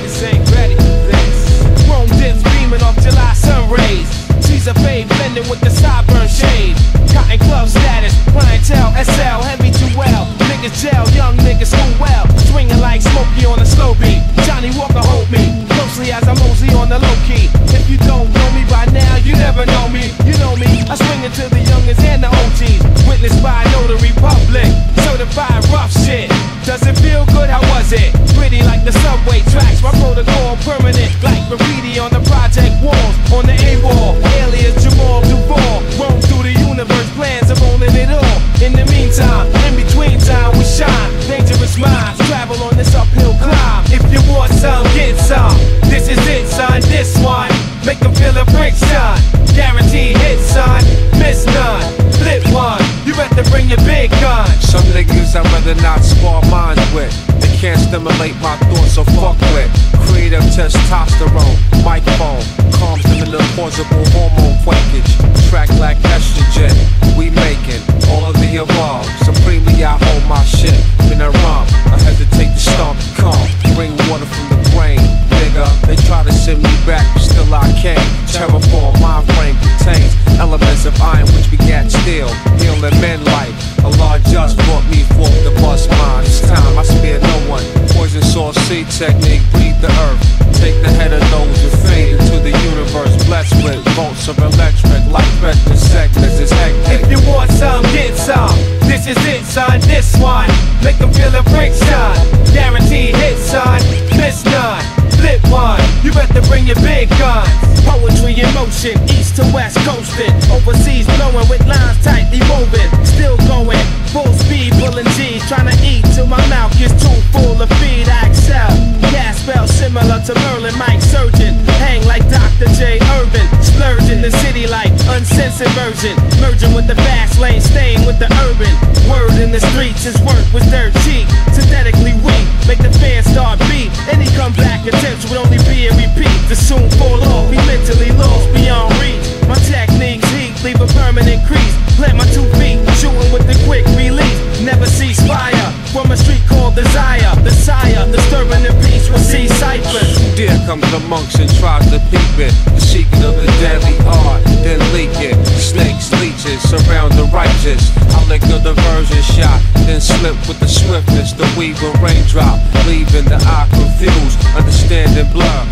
This ain't ready for this. Chrome dips beaming off July sun rays. She's a fade blending with the sideburn shade. Cotton club status, clientele, SL, heavy to well. Niggas jail, young niggas who well, swinging like Smokey on a slow beat. Johnny Walker hold me closely as I mosey on the low key. If you don't know me by now, you never know me. You know me, I swing it to the youngins and the OGs. Witnessed by notary public, certified rough shit. Does it feel good? How was it? Pretty like the subway tracks. My protocol permanent, like graffiti on the project walls. On the A wall, alias Jamal Duval. Roam through the universe, plans of owning it all. In the meantime, in between time. We shine, dangerous minds travel on this uphill climb. If you want some, get some. This is it, son. This one make them feel a brick shine. Guaranteed hit, son. Miss none, flip one. You better bring your big gun. Some niggas I'd rather not spar minds with. They can't stimulate my thoughts, so fuck with. Creative testosterone, microphone calms them in the plausible hormone wankage. Track like estrogen, we making all of the above. Supremely I hold my shit, when I rhyme, I hesitate to stomp and calm. Bring water from the brain, nigga. They try to send me back, but still I can't. Terraform, my frame contains elements of iron which begat steel. Healing men like Allah just brought me forth the bus mine. This time I spare no one. Poison source seed technique, breathe the earth. Take the head of those who fade into the universe. Blessed with bolts of electric, life threatening segments is hectic. If you want some, get some. This is it, son. This one make them feel a brick shot. Guaranteed hit, son. Miss none, flip one. You better bring your big guns. Poetry in motion, east to west coasting. Overseas blowing with lines tightly woven. Still going, full speed, pulling G's. Trying to eat till my mouth gets too full of feed. I excel, gas spell similar to Merlin, Mike Surgeon. Hang like Dr. J. Urban. Splurge in the city like uncensored version. Merging with the fast lane, staying with the urban. Word in the streets, his work was dirt cheap. Synthetically weak, make the fans start beat. Any comeback attempts would only be a repeat. To soon fall off, be mentally lost beyond reach. My techniques heat, leave a permanent crease. Plant my 2 feet, shooting with the quick release. Never cease fire from a street called Desire. The sire, disturbing the peace will see ciphers. There comes the monks and tries to peep it. The secret of the deadly art, then leak it. Snakes, leeches, surround the righteous. I lick the diversion shot, then slip with the swiftness. The weave of raindrop, leaving the eye confused. Understanding blur,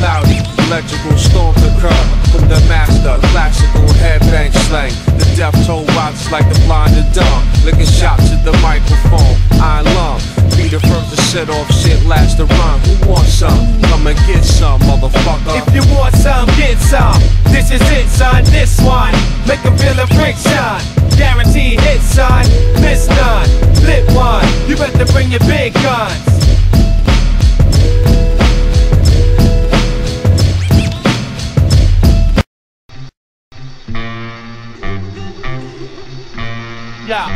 cloudy, electrical storms occur. From the master, classical headbang slang. The death toll rots like the blind and dumb. Licking shots at the microphone, I love. Be the first to set off shit, last to rhyme. Who wants some? Come and get some, motherfucker. If you want some, get some. This is it, son, this one make them feel a brick shot. Guaranteed hit, son. Miss none, flip one. You better bring your big guns. Yeah.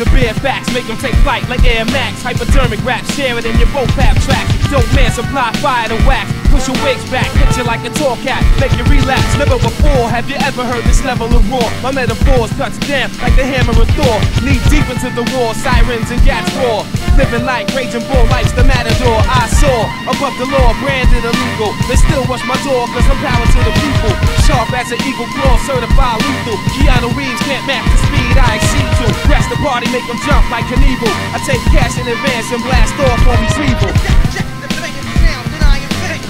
The bare facts make them take flight like Air Max. Hypodermic rap, share it in your bopap track. Dope man supply fire to wax. Push your wigs back, hit you like a tall cat. Make you relapse, never before have you ever heard this level of roar. My metaphors cuts down like the hammer of Thor. Knee deep into the war, sirens and gas roar. Living like raging bull life's the matador. I saw, above the law, branded illegal. They still watch my door cause I'm power to the people. Sharp as an eagle claw, certified lethal. Keanu Reeves can't match the speed I exceed to. Crash the party, make them jump like Knievel. I take cash in advance and blast off on retrieval. Check the biggest sound that I am making.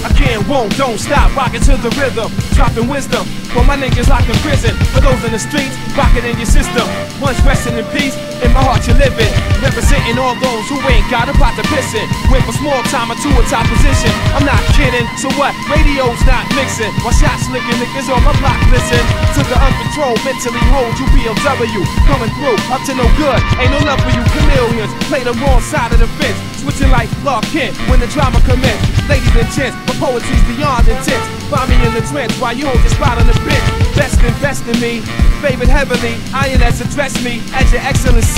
I can't won't, don't stop, rockin' to the rhythm, dropping wisdom. For my niggas locked in prison, for those in the streets, rockin' in your system. Once resting in peace, in my heart you live it. Representing all those who ain't got a pot to piss in. Went from small timer to a top position. I'm not kidding, so what? Radio's not mixing. My shots licking, niggas on my block listen. To the uncontrolled, mentally hold UPLW. Coming through, up to no good, ain't no love for you chameleons. Play the wrong side of the fence, switching like Clark Kent when the drama commences. Ladies and gents, but poetry's beyond intense. Find me in the trench while you hold your spot on the bench. Best invest in me, favored heavily. Iron has addressed me as your excellency.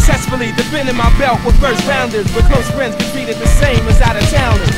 Successfully defending my belt with first rounders, but close friends get treated the same as out of towners.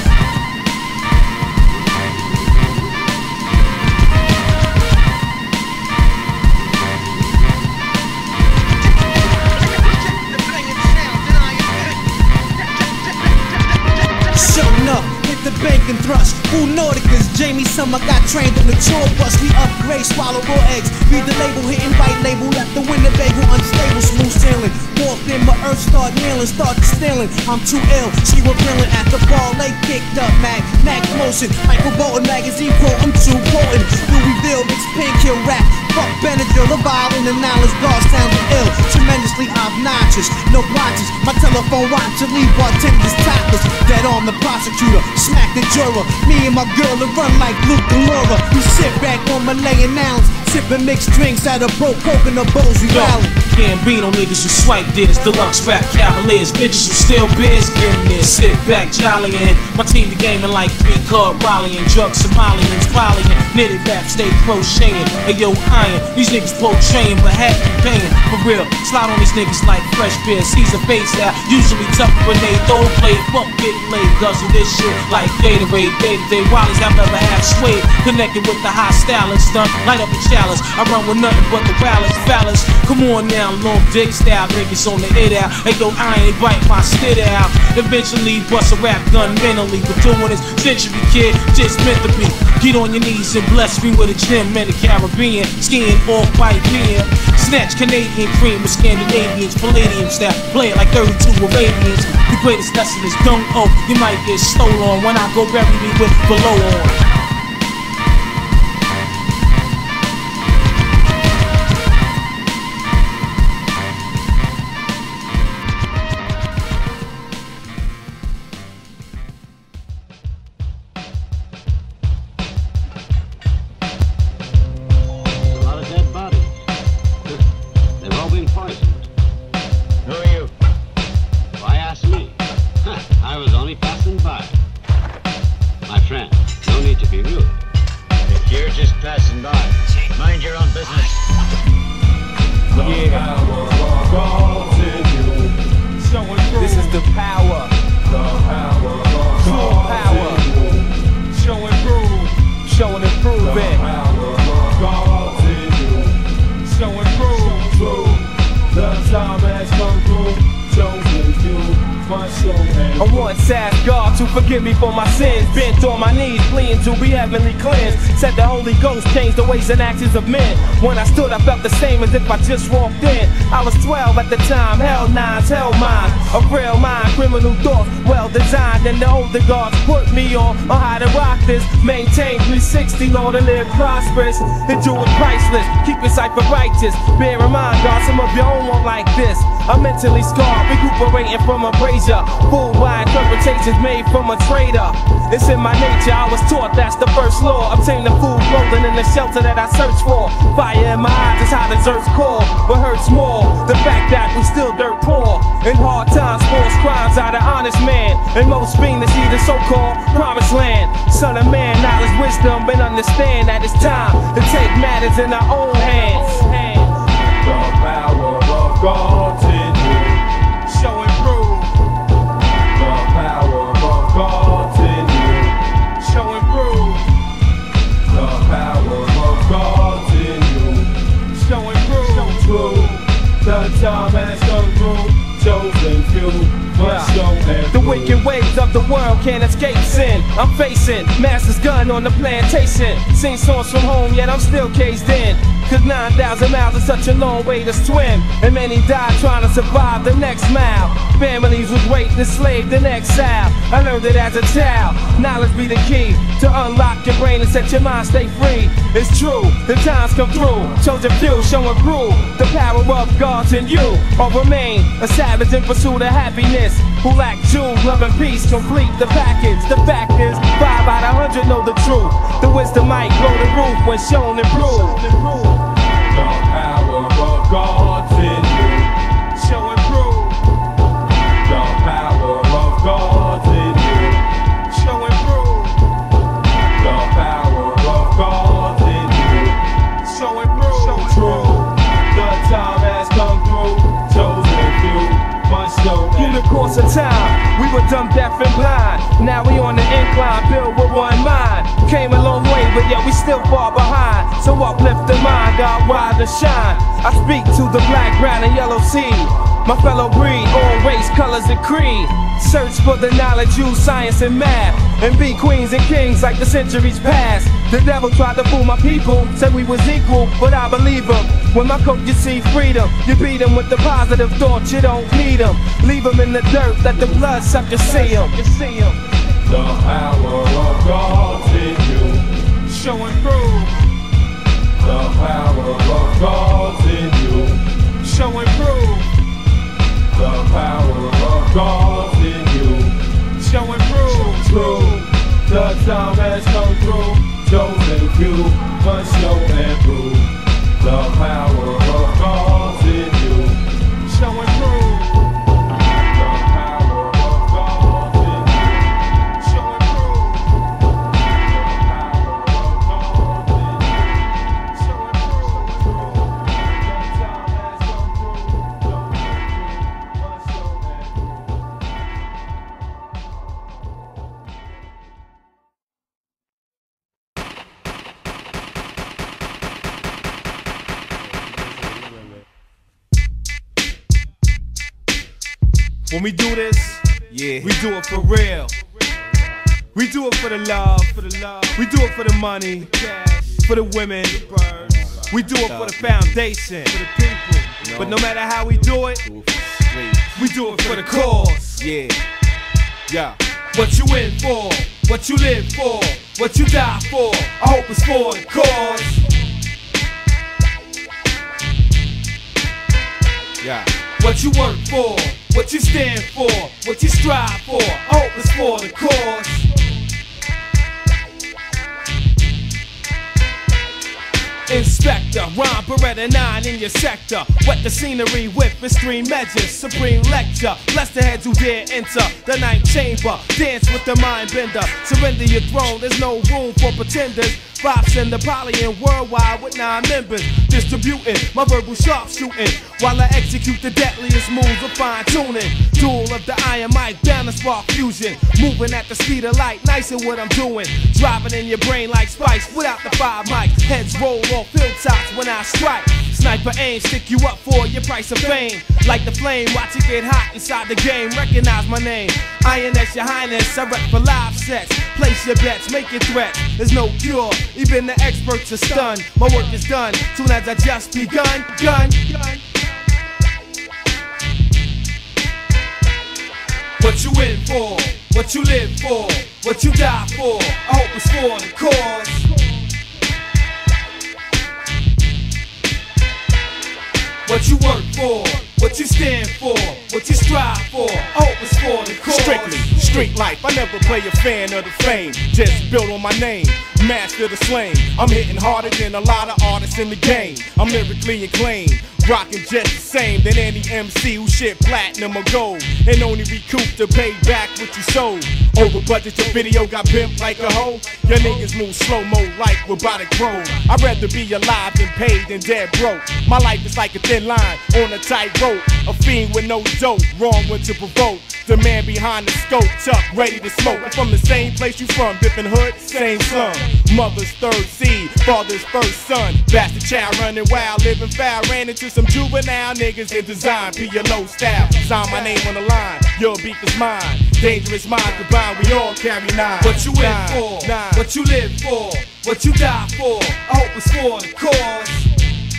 Bank and thrust, Wu Nauticus, Jamie Summer got trained on the tour bus. We upgrade, swallow raw eggs, read the label, hitting right label, left the window bagel, unstable, smooth sailing. Walked in, my earth start nailing, started stealing. I'm too ill, she was grilling at the ball, they kicked up, Mac motion, Michael Bolton magazine quote, I'm too potent. Will reveal, it's pink kill rap, fuck Benadryl, the vial in the knowledge, God sounds ill, tremendously obnoxious, no blotches. My telephone watch to leave bartenders topless, dead on the prosecutor, the juror. Me and my girl to run like Luke and Laura. We sit back on Malayan nouns, sipping mixed drinks out of broke coconut bowls we rally. Gambino niggas who swipe this, deluxe rap cavaliers, bitches who steal beers, getting there, sit back jollyin'. My team be gaming like three card rallying, drug Somalians volleying, knitted rap, stay crocheting. Ayo, iron, these niggas blow chain, but half be paying. For real, slide on these niggas like fresh beer, Caesar face out, usually tough grenade, throw play, bump, get laid, guzzle this shit like Gatorade, day-to-day Wally's I've never had swayed. Connected with the high style and stunt, light up a chalice. I run with nothing but the wildest fellas. Come on now, long dick style, niggas on the it out. They go iron, they bite my spit out. Eventually bust a rap gun mentally, but doing this century kid, just meant to be. Get on your knees and bless me with a gym in the Caribbean, skiing off-white beer. Snatch Canadian cream with Scandinavians, Palladium style, play it like 32 Arabians. The greatest lesson is don't owe, you might get stolen when I go bury me with below on. And actions of men. When I stood, I felt the same as if I just walked in. I was 12 at the time, hell nines, hell mine. A real mind, criminal thoughts, well designed. And the older guards put me on how to rock this. Maintain 360, Lord, and live prosperous. The Jew is priceless, keep your cypher righteous. Bear in mind, God, some of your own won't like this. I'm mentally scarred, recuperating from abrasion. Full wide interpretations made from a traitor. It's in my nature, I was taught that's the first law. Obtain the food, clothing, and the shelter that I search for. Fire in my eyes is how deserts call. What hurts more, the fact that we still dirt poor. In hard times, false crimes out of honest man. And most being to see the so-called promised land. Son of man, knowledge, wisdom, and understand that it's time to take matters in our own hands. The power of God in you. Show and prove. The power of God in you. Show and prove. The power of God in you. Show and prove. True. The time has come through. Chosen few. But show and prove. The wicked ways of the world can't escape sin. I'm facing master's gun on the plantation. Seen songs from home, yet I'm still caged in. Cause 9,000 miles is such a long way to swim, and many died trying to survive the next mile. Families was waiting, enslaved in exile. I learned it as a child, knowledge be the key to unlock your brain and set your mind stay free. It's true, the times come through, chosen few, showing proof the power of God's in you, or remain a savage in pursuit of happiness. Who lack jewels, love and peace, complete the package. The fact is, 5 out of 100 know the truth. The wisdom might blow the roof when shown and proved. The power of God's in you. Show and prove. The power of God's in you. Show and prove. The power of God's in you. Show and prove. Show and prove. The time has come through. Chosen few must know. In the course of time, we were dumb, deaf, and blind. Now we on the incline, built with one mind. Came a long way, but yet we still far behind. So uplift the mind, God wide to shine. I speak to the black, brown, and yellow seed. My fellow breed, all race, colors, and creed. Search for the knowledge, use science and math, and be queens and kings like the centuries past. The devil tried to fool my people, said we was equal, but I believe him. When my coat you see freedom, you beat him with the positive thoughts, you don't need him. Leave him in the dirt, let the blood suck you see him. The power of God's in you. Show and prove. The power of God's in you. Show and prove. The power of God's in you. Show and prove. Prove. The time has come through. Chosen few must show and prove. The power of God's in you. Show and prove. When we do this, yeah, we do it for real. We do it for the love, we do it for the money, for the women, we do it for the foundation, for the people. But no matter how we do it, we do it for the cause. Yeah, yeah. What you in for? What you live for? What you die for? I hope it's for the cause. Yeah. What you work for? What you stand for, what you strive for, I hope it's for the cause. Inspector, rhyme Beretta 9 in your sector. Wet the scenery with extreme measures. Supreme lecture, bless the heads who dare enter the ninth chamber, dance with the mind bender. Surrender your throne, there's no room for pretenders. Props in the poly and worldwide with 9 members. Distributing my verbal sharp shooting while I execute the deadliest moves of fine tuning. Duel of the iron mic, down the spark fusion. Moving at the speed of light, nice at what I'm doing. Driving in your brain like spice without the 5 mics. Heads roll off hilltops when I strike. Sniper aim, stick you up for your price of fame. Like the flame, watch it get hot inside the game. Recognize my name, INS your highness. I rep for live sets, place your bets, make your threats. There's no cure, even the experts are stunned. My work is done, soon as I just begun. What you in for, what you live for, what you die for, I hope it's for the cause. What you work for, what you stand for, what you strive for, I hope it's for the cause. Strictly street life, I never play a fan of the fame. Just build on my name, master the slang. I'm hitting harder than a lot of artists in the game. I'm lyrically acclaimed, rocking just the same than any MC who shit platinum or gold, and only recoup to pay back what you sold. Over budget, your video got pimped like a hoe. Your niggas move slow-mo like robotic pro. I'd rather be alive than paid than dead broke. My life is like a thin line on a tight rope. A fiend with no dope, wrong one to provoke. The man behind the scope, Chuck, ready to smoke. I'm from the same place you from, different hood, same slum. Mother's third seed, father's first son. Bastard child running wild, living foul. Ran into some juvenile niggas in design. Be your low style, sign my name on the line. Your beat is mine, dangerous mind combined. We all carry 9. What you in for, what you live for, what you die for, I hope it's for the cause.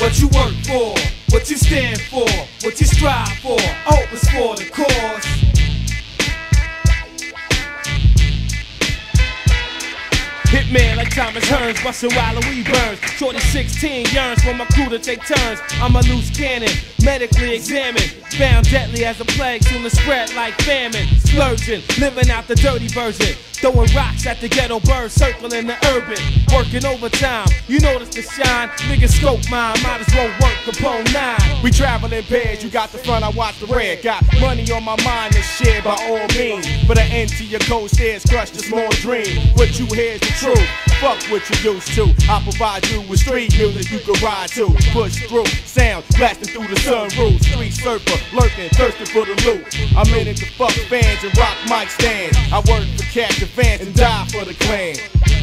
what you work for, what you stand for, what you strive for. Oh, it's for the cause. Hitman like Thomas Hearns, bustin' while we burns. Shorty 16 yearns for my crew to take turns. I'm a loose cannon, medically examined. Found deadly as a plague, soon to spread like famine. Splurging, living out the dirty version. Throwing rocks at the ghetto birds, circling the urban. Working overtime, you notice the shine. Niggas scope mine, might as well work Capone 9. We travel in pairs, you got the front, I watch the red. Got money on my mind and shit by all means. But the end to your cold stairs, crush the small dream. What you hear is the truth, fuck what you used to. I provide you with street music you can ride to. Push through, sound blasting through the sunroof. Street surfer, lurking, thirsting for the loot. I'm in it to fuck fans and rock mic stands. I work for cash and die for the clan.